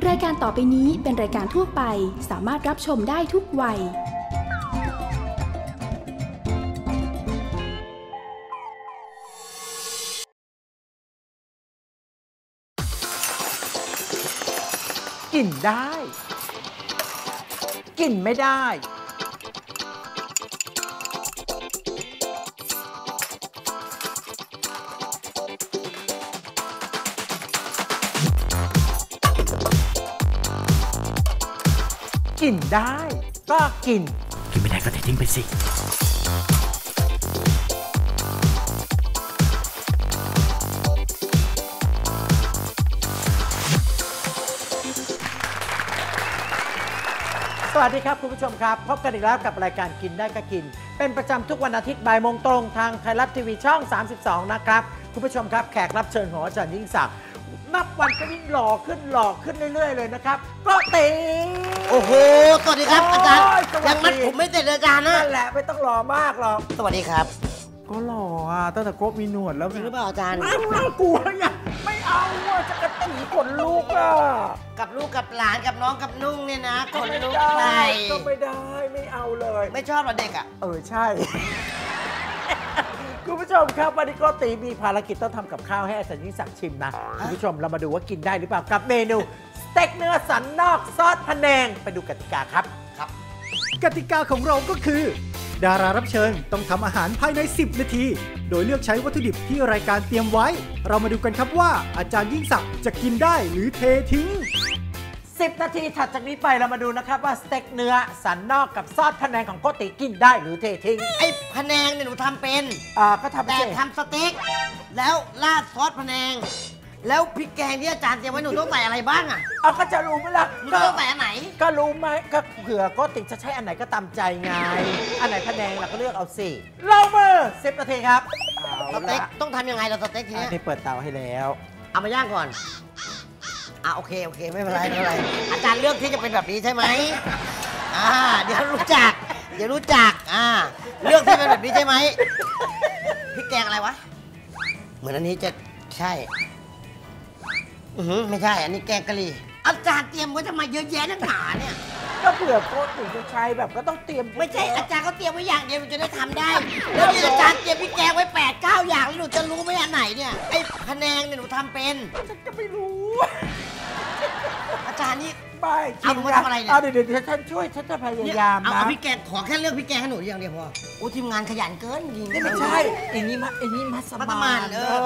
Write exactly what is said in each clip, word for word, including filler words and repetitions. รายการต่อไปนี้เป็นรายการทั่วไปสามารถรับชมได้ทุกวัยกินได้กินไม่ได้กินได้ก็กินกินไม่ได้ก็เททิ้งไปสิสวัสดีครับคุณผู้ชมครับพบกันอีกแล้วกับรายการกินได้ก็กินเป็นประจำทุกวันอาทิตย์บ่ายโมงตรงทางไทยรัฐทีวีช่องสามสิบสองนะครับคุณผู้ชมครับแขกรับเชิญของอาจารย์ยิ่งศักดิ์นับวันก็ยิ่งหล่อขึ้นหล่อขึ้นเรื่อยๆเลยนะครับก็ติโอ้โหสวัสดีครับอาจารย์ยังมัดผมไม่เสร็จอาจารย์นะนั่นแหละไม่ต้องหล่อมากหรอกสวัสดีครับก็หล่ออ่ะตั้งแต่โกบมีหนวดแล้วจริงหรือเปล่าอาจารย์อ้าวน่ากลัวเนี่ยไม่เอาอ่ะจะกระตีขนลูกอ่ะกับลูกกับหลานกับน้องกับนุ่งเนี่ยนะขนลูกไปก็ไม่ได้ไม่เอาเลยไม่ชอบหรอเด็กอ่ะเออใช่คุณผู้ชมครับวันนี้ก็ตีมีภารกิจต้องทำกับข้าวให้อาจารย์ยิ่งศักดิ์ชิมนะคุณผู้ชมเรามาดูว่ากินได้หรือเปล่ากับเมนูสเต็กเนื้อสันนอกซอสพะแนงไปดูกติกาครับครับกติกาของเราก็คือดารารับเชิญต้องทำอาหารภายในสิบนาทีโดยเลือกใช้วัตถุดิบที่รายการเตรียมไว้เรามาดูกันครับว่าอาจารย์ยิ่งศักดิ์จะกินได้หรือเททิ้งสิบนาทีถัดจากนี้ไปเรามาดูนะครับว่าสเต็กเนื้อสันนอกกับซอสพะแนงของโกติกินได้หรือเททิ้งไอ้พะแนงเนี่ยหนูทำเป็นอ่าก็ทำเป็นแต่ทำสเต็กแล้วราดซอสพะแนงแล้วพริกแกงที่อาจารย์เตรียมไว้หนูต้องใส่อะไรบ้างอ่ะเอาก็จะรู้ไหมล่ะหนูต้องใส่อันไหนก็รู้ไหมก็เผื่อโกติจะใช้อันไหนก็ตามใจไงอันไหนพะแนงเราก็เลือกเอาสิลงมือสิบนาทีครับสเต็กต้องทำยังไงเราสเต็กทีนี้ได้เปิดเตาให้แล้วเอามาย่างก่อนอ่ะโอเคโอเคไม่เป็นไรไม่เป็นไรอาจารย์เลือกที่จะเป็นแบบนี้ใช่ไหมอ่าเดี๋ยวรู้จักเดี๋ยวรู้จักอ่าเลือกที่เป็นแบบนี้ใช่ไหมพริกแกงอะไรวะเหมือนอันนี้จะใช่อือไม่ใช่อันนี้แกงกะหรี่อาจารย์เตรียมไว้ทำไมเยอะแยะนักหนาเนี่ยก็เผื่อโค้ชถึงจะใช้แบบก็ต้องเตรียมไม่ใช่อาจารย์เขาเตรียมไว้อย่างเดียวมันจะได้ทำได้แล้วอาจารย์เตรียมพริกแกงไว้แปดเก้าอย่างแล้วหนูจะรู้ไหมอันไหนเนี่ยไอ้พะแนงเนี่ยหนูทำเป็นจะไม่รู้อาจารย์นี่ไม่เอามาทำอะไรเนี่ยเอาเดี๋ยวเดี๋ยวฉันช่วยฉันจะพยายามนะเอาพี่แกขอแค่เลือกพี่แกให้หนูอย่างเดียวพอโอ้ทีมงานขยันเกินจริงไม่ใช่ไอ้นี่มาไอ้นี่มัสมันเออ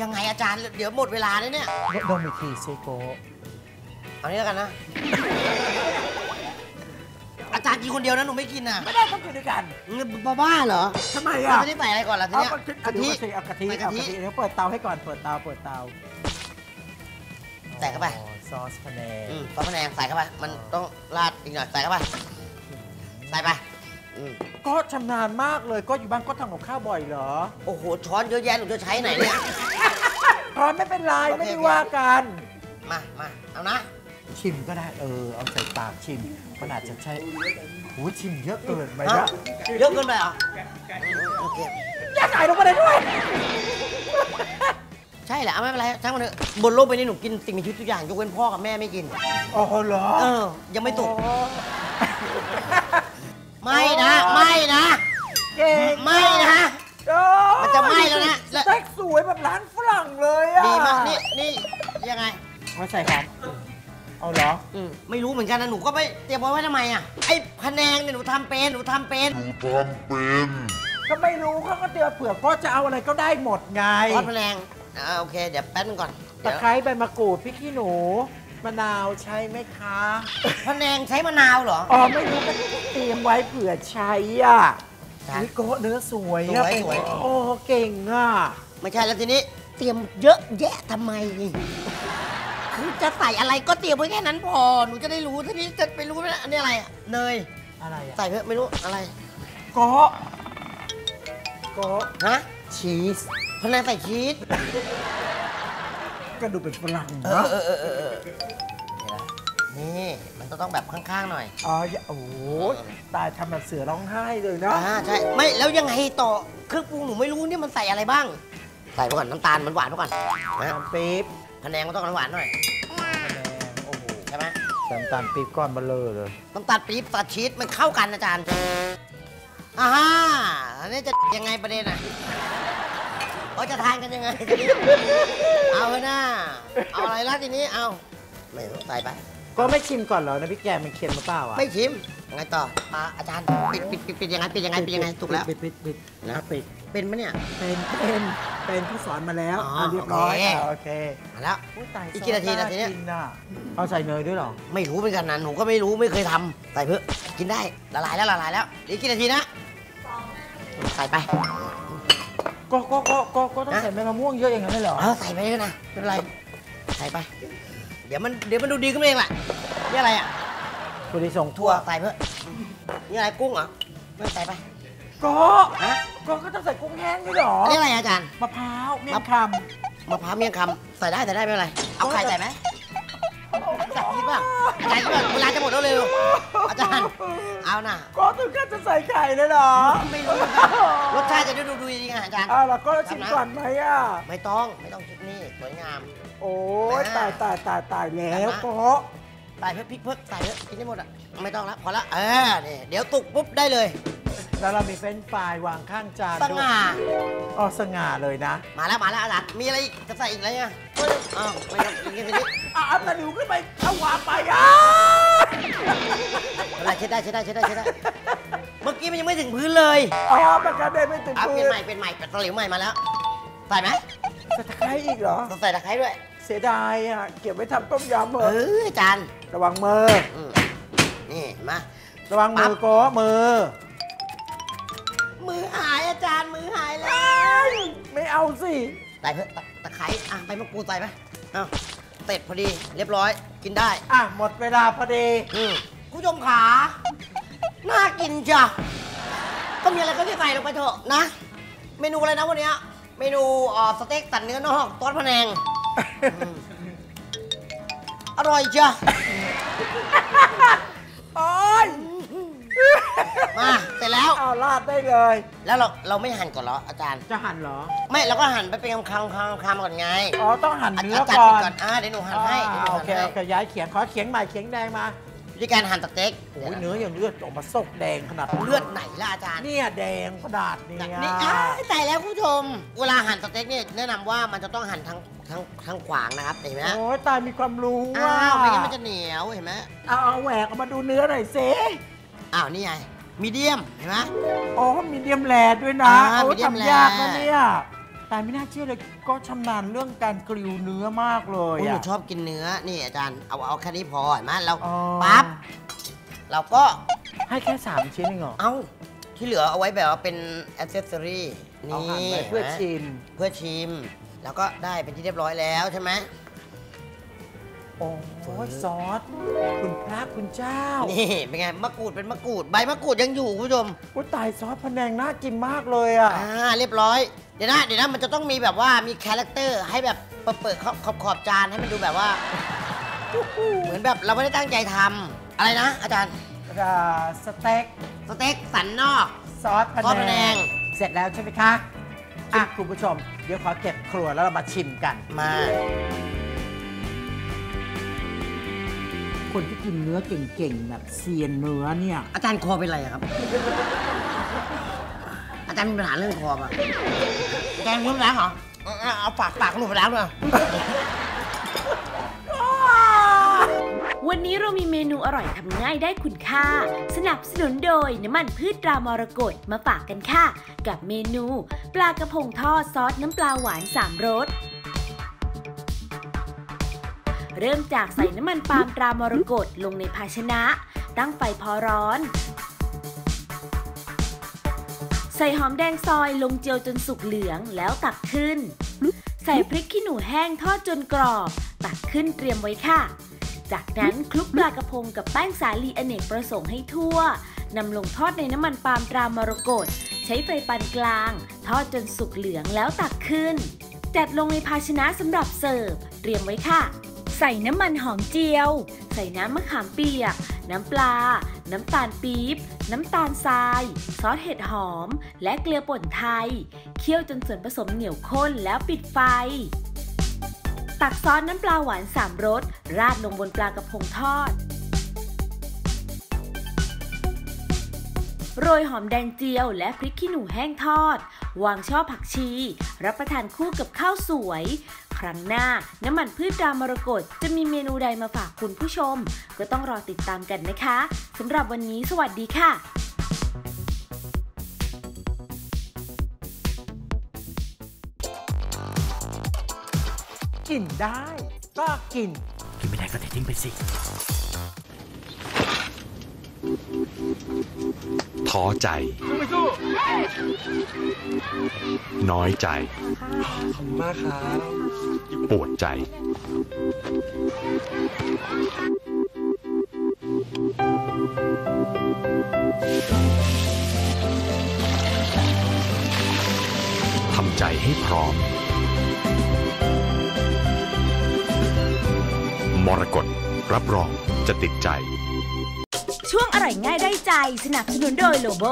ยังไงอาจารย์เดี๋ยวหมดเวลาแล้วเนี่ยโดนอีกทีเซโกเอานี้แล้วกันนะอาจารย์กินคนเดียวนะหนูไม่กินอ่ะไม่ได้ต้องกินด้วยกันบ้าเหรอทำไมอ่ะไม่ได้ใส่อะไรก่อนล่ะทีเนี้ยกะทิเอากะทิเอากะทิเดี๋ยวเปิดเตาให้ก่อนเปิดเตาเปิดเตาใส่เข้าไปซอสพะแนงซอสพะแนงใส่เข้าไปมันต้องราดอีกหน่อยใส่เข้าไปใส่ไปก็ชำนาญมากเลยก็อยู่บ้านก็ทำกับข้าวบ่อยเหรอโอ้โหช้อนเยอะแยะหนูจะใช้ไหนเนี่ยช้อนไม่เป็นไรไม่ได้ว่ากันมามาเอานะชิมก็ได้เออเอาใส่ปากชิมขนาดจะใช้โอ้ชิมเยอะเกินไปละเยอะเกินไปเหรอโอเคอย่าใส่ลงไปเลยด้วยใช่แหละไม่เป็นไรช่างมันเถอะบนโลกใบนี้หนูกินสิ่งมีชีวิตทุกอย่างยกเว้นพ่อกับแม่ไม่กินอ๋อเหรอเออยังไม่ตกไม่นะไม่นะไม่นะมันจะไม่แล้วนะสเต็กสวยแบบร้านฝรั่งเลยอ่ะดีมากนี่นี่ยังไงมาใส่หอมเอาเหรออืมไม่รู้เหมือนกันนะหนูก็ไม่เตรียมไว้ว่าทำไมอ่ะไอ้พะแนงเนี่ยหนูทำเป็นหนูทำเป็นหนูทำเป็นก็ไม่รู้เขาก็เตรียมเผื่อก็จะเอาอะไรก็ได้หมดไงทอดพะแนงอ่าโอเคเดี๋ยวแป๊บนึงก่อนตะไคร้ใบมะกรูดพริกขี้หนูมะนาวใช่ไหมคะพะแนงใช้มะนาวเหรออ๋อไม่รู้ก็เตรียมไว้เผื่อใช้อ่ะนี่ก็เนื้อสวยสวยสวยโอ้เก่งอ่ะไม่ใช่แล้วทีนี้เตรียมเยอะแยะทำไมจะใส่อะไรก็เตรียมไว้แค่นั้นพอหนูจะได้รู้ทีนี้จะไปรู้นะอันนี้อะไรเนยอะไรใส่เพื่อไม่รู้อะไรก็ก็ฮะชีสพะแนงใส่ชีสก็ดูเป็นฝรั่งเนาะนี่มันต้องแบบข้างๆหน่อยอ๋อโอ้ตายทำแบบเสือร้องไห้เลยนะอ่าใช่ไม่แล้วยังไงต่อเครื่องปรุงหนูไม่รู้นี่มันใส่อะไรบ้างใส่ไปก่อนน้ำตาลมันหวานไปก่อนน้ำปี๊บพะแนงมันต้องหวานหน่อยพะแนงโอ้โห ใช่ไหมน้ำตาลปี๊บก้อนเบลอเลยน้ำตาลปี๊บตัดชีสมันเข้ากันอาจารย์อ่าฮะอันนี้จะยังไงประเด็นอ่ะเขาจะทานกันยังไงเอาเลยนะเอาอะไรล่ะทีนี้เอาไม่ต้องใส่ไปก็ไม่ชิมก่อนเหรอนะพี่แกมันเค็มหรือเปล่าอ่ะไม่ชิมยังไงต่อมาอาจารย์ปิดปิดปิดปิดยังไงปิดยังไงปิดยังไงถูกแล้วปิดปิดปิดนะปิดเป็นไหมเนี่ยเป็นเป็นเป็นเขาสอนมาแล้วเรียบร้อยโอเคมาแล้วอีกกี่นาทีนาทีนี้เอาใส่เนยด้วยหรอไม่รู้เหมือนกันนะหนูก็ไม่รู้ไม่เคยทำใส่เพื่อกินได้ละลายแล้วละลายแล้วอีกกี่นาทีนะใส่ไปก็ก็ก็ก็ต้องใส่มะม่วงเยอะอย่างนั้นเหรอใส่ไปเยอะนะเป็นไรใส่ไปเดี๋ยวมันเดี๋ยวมันดูดีขึ้นเองแหละนี่อะไรอ่ะถั่วลิสงถั่วใส่เพื่อนี่อะไรกุ้งเหรอไม่ใส่ไปก็ฮะก็ก็ต้องใส่กุ้งแห้งด้วยหรอนี่อะไรอาจารย์มะพร้าวเมี่ยงคำมะพร้าวเมี่ยงคำใส่ได้ใส่ได้ไม่เป็นไรเอาไข่ใส่ไหมใส่คิดว่าใส่คิดว่าเวลาจะหมดแล้วเร็วอาจารย์เอาหน่ะก็ถึงแค่จะใส่ไข่เลยเหรอไม่รู้รสชาติจะดูดูดีค่ะอาจารย์อ้าวแล้วก็ชิมก่อนไหมอ่ะไม่ต้องไม่ต้องนี่สวยงามโอ้ยตายตายตายตายแล้วก็ตายเพิ่มพริกเพิ่มตายเยอะกินได้หมดอ่ะไม่ต้องละพอละเออเนี่ยเดี๋ยวตุกปุ๊บได้เลยแล้วเรามีเฟรนช์ฟรายวางข้างจานสง่าอ๋อสง่าเลยนะมาแล้วมาแล้วอาจารย์มีอะไรอีกจะใส่อีกอะไรเนี่ยอ้าวไม่ต้องกินกันทีนี้อ้าวมาดูขึ้นไปเอาวางไปอ่ะอะไรเช็ดได้เช็ดได้เช็ดได้เช็ดได้เมื่อกี้มันยังไม่ถึงพื้นเลยอ๋อมันกระเด็นไม่ถึงพื้นเป็นใหม่เป็นใหม่เป็นตะหลิวใหม่มาแล้วใส่ไหมใส่ตะไคร้อีกเหรอใส่ตะไคร้ด้วยเสียดายอ่ะเก็บไว้ทำต้มยำเหรอเอออาจารย์ระวังมือนี่มาระวังมือก็มือมือหายอาจารย์มือหายแล้วไม่เอาสิใส่เพื่อตะไคร้อ่ะไปมะกรูดใส่ไหมเอาเสร็จพอดีเรียบร้อยกินได้อ่ะหมดเวลาพอดีคุณผู้ชมขาน่ากินจ้ะก็มีอะไรก็ใส่ลงไปเถอะนะเมนูอะไรนะวันนี้เมนูสเต็กตัดเนื้อนอกต้นพะแนงอร่อยจ้ะโอ้ยมาเสร็จแล้วเอาราดได้เลยแล้วเราเราไม่หั่นก่อนเหรออาจารย์จะหั่นเหรอไม่เราก็หั่นไปเป็นคำคำคำคำก่อนไงอ๋อต้องหั่นเนื้อก่อนอ่าเดี๋ยวหนูหั่นให้โอเคโอเคย้ายเขียงขอเขียงใหม่เขียงแดงมาวิธีการหั่นสเต็กเนื้ออย่างเลือดออกมาซกแดงขนาดเลือดไหนล่ะอาจารย์เนี่ยแดงขนาดนี้นี่ใส่แล้วคุณผู้ชมเวลาหั่นสเต็กเนี่ยแนะนำว่ามันจะต้องหั่นทั้งทั้งทั้งขวางนะครับเห็นไหมโอ้ยตายมีความรู้อ้าวไม่งั้นมันจะเหนียวเห็นไหมเอาเอาแหวกออกมาดูเนื้อหน่อยสิอ้าวนี่ไงมีเดียมเห็นไหมอ๋อมีเดียมแรดด้วยนะโอ้ยทำยากนะเนี่ยแต่ไม่น่าเชื่อเลยก็ชำนาญเรื่องการกริลเนื้อมากเลยหนูชอบกินเนื้อนี่อาจารย์เอาเอาแค่นี้พอเห็นไหมเราปั๊บเราก็ให้แค่สามชิ้นเองเหรอเอ้าที่เหลือเอาไว้แบบว่าเป็นแอคเซสซอรี่นี่เพื่อชิมเพื่อชิมแล้วก็ได้เป็นที่เรียบร้อยแล้วใช่ไหมโอ้ยซอสคุณพระคุณเจ้านี่เป็นไงมะกรูดเป็นมะกรูดใบมะกรูดยังอยู่คุณผู้ชมโอ้ตายซอสพะแนงน่ากินมากเลยอ่ะอ่าเรียบร้อยเดี๋ยวนะเดี๋ยวนะมันจะต้องมีแบบว่ามีคาแรคเตอร์ให้แบบเปิดขอบขอบจานให้มันดูแบบว่าเหมือนแบบเราไม่ได้ตั้งใจทำอะไรนะอาจารย์สเต็กสเต็กสันนอกซอสพะแนงเสร็จแล้วใช่ไหมคะอ่ะคุณผู้ชมเดี๋ยวขอเก็บครัวแล้วเรามาชิมกันมาคนที่กินเนื้อเก่งๆแบบเซียนเนื้อเนี่ยอาจารย์คอเป็นไรครับอาจารย์มีปัญหาเรื่องคอป่ะอาจารย์ล้มล้างเหรอเอาปากปากหลุดล้างเลยวันนี้เรามีเมนูอร่อยทำง่ายได้คุณค่าสนับสนุนโดยน้ำมันพืชตรามรกตมาฝากกันค่ะกับเมนูปลากระพงทอดซอสน้ำปลาหวานสามรสเริ่มจากใส่น้ำมันปาล์มตรามรกตลงในภาชนะตั้งไฟพอร้อนใส่หอมแดงซอยลงเจียวจนสุกเหลืองแล้วตักขึ้นใส่พริกขี้หนูแห้งทอดจนกรอบตักขึ้นเตรียมไว้ค่ะจากนั้นคลุกปลากระพงกับแป้งสาลีอเนกประสงค์ให้ทั่วนำลงทอดในน้ำมันปาล์มตรามรกตใช้ไฟปานกลางทอดจนสุกเหลืองแล้วตักขึ้นจัดลงในภาชนะสำหรับเสิร์ฟเตรียมไว้ค่ะใส่น้ำมันหอมเจียวใส่น้ำมะขามเปียกน้ำปลาน้ำตาลปี๊บน้ำตาลทรายซอสเห็ดหอมและเกลือป่นไทยเคี่ยวจนส่วนผสมเหนียวข้นแล้วปิดไฟตักซอสน้ำปลาหวานสามรส ราดลงบนปลากระพงทอดโรยหอมแดงเจียวและพริกขี้หนูแห้งทอดวางช่อผักชีรับประทานคู่กับข้าวสวยครั้งหน้าน้ำมันพืชตรามรกตจะมีเมนูใดมาฝากคุณผู้ชมก็ต้องรอติดตามกันนะคะสำหรับวันนี้สวัสดีค่ะกินได้ก็กินกินไม่ได้ก็เททิ้งไปสิท้อใจน้อยใจขอบคุณมากครับปวดใจทำใจให้พร้อมมรกตรับรองจะติดใจช่วงอร่อยง่ายได้ใจสนับสนุนโดยโลโบ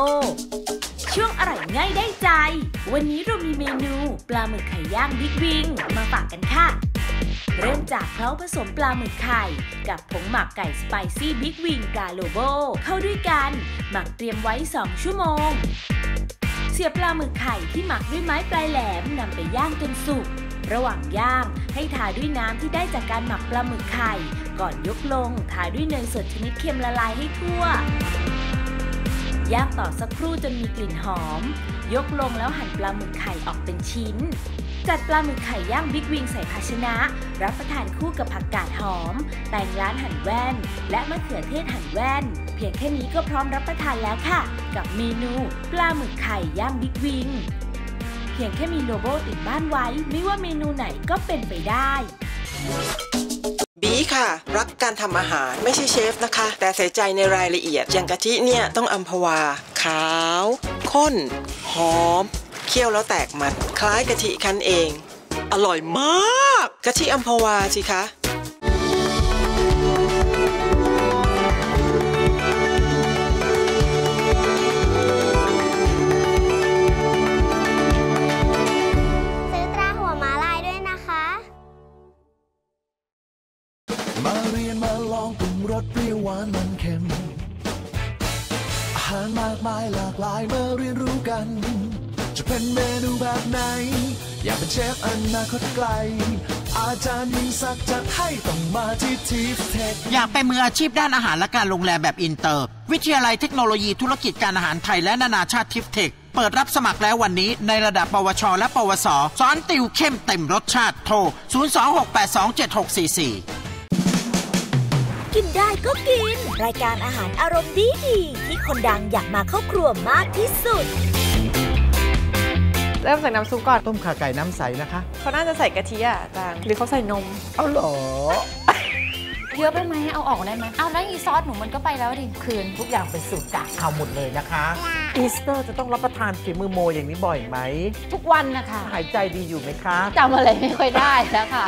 ช่วงอร่อยง่ายได้ใจวันนี้เรามีเมนูปลาหมึกไข่ย่างบิ๊กวิงมาฝากกันค่ะเริ่มจากเคล้าผสมปลาหมึกไข่กับผงหมักไก่สไปซี่บิ๊กวิงกาโลโบเข้าด้วยกันหมักเตรียมไว้สองชั่วโมงเสียบปลาหมึกไข่ที่หมักด้วยไม้ปลายแหลมนำไปย่างจนสุกระหว่างย่างให้ทาด้วยน้ำที่ได้จากการหมักปลาหมึกไข่ก่อนยกลงทาด้วยเนยสดชนิดเค็มละลายให้ทั่วย่างต่อสักครู่จนมีกลิ่นหอมยกลงแล้วหั่นปลาหมึกไข่ออกเป็นชิ้นจัดปลาหมึกไข่ย่างบิ๊กวิงใส่ภาชนะรับประทานคู่กับผักกาดหอมแตงล้านหั่นแว่นและมะเขือเทศหั่นแว่นเพียงแค่นี้ก็พร้อมรับประทานแล้วค่ะกับเมนูปลาหมึกไข่ย่างบิ๊กวิงเพียงแค่มีโลโบติดบ้านไว้ไม่ว่าเมนูไหนก็เป็นไปได้บีค่ะรักการทำอาหารไม่ใช่เชฟนะคะแต่ใส่ใจในรายละเอียดอย่างกะทิเนี่ยต้องอัมพวาขาวข้นหอมเคี่ยวแล้วแตกมันคล้ายกะทิคั้นเองอร่อยมากกะทิอัมพวาสิคะมาเรียนมาลองปรุงรสเปรี้ยวหวานมันเค็มอาหารมากมายหลากหลายมาเรียนรู้กันจะเป็นเมนูแบบไหนอยากเป็นเชฟอนาคตไกลอาจารย์ยิ่งศักดิ์จัดให้ต้องมาที่ทีฟเทคอยากเป็นมืออาชีพด้านอาหารและการโรงแรมแบบอินเตอร์วิทยาลัยเทคโนโลยีธุรกิจการอาหารไทยและนานาชาติทีฟเทคเปิดรับสมัครแล้ววันนี้ในระดับปวชและปวสสอนติวเข้มเต็มรสชาติโทรศูนย์ สอง หก แปด สอง เจ็ด หก สี่ สี่กินได้ก็กินรายการอาหารอารมณ์ดีดีที่คนดังอยากมาเข้าครัวมากที่สุดเริ่มจากน้ำซุปก่อนต้มข่าไก่น้ำใสนะคะเขาน่าจะใส่กะทิอ่ะจางหรือเขาใส่นมเอาหรอเยอะไปไหมเอาออกได้ไหมเอาแล้วอีซอสหนูมันก็ไปแล้วดิคืนทุกอย่างเป็นสูตรจากเขาหมดเลยนะคะอีสเตอร์จะต้องรับประทานฝีมือโมอย่างนี้บ่อยไหมทุกวันนะคะหายใจดีอยู่ไหมคะจำอะไรไม่ค่อยได้แล้วค่ะ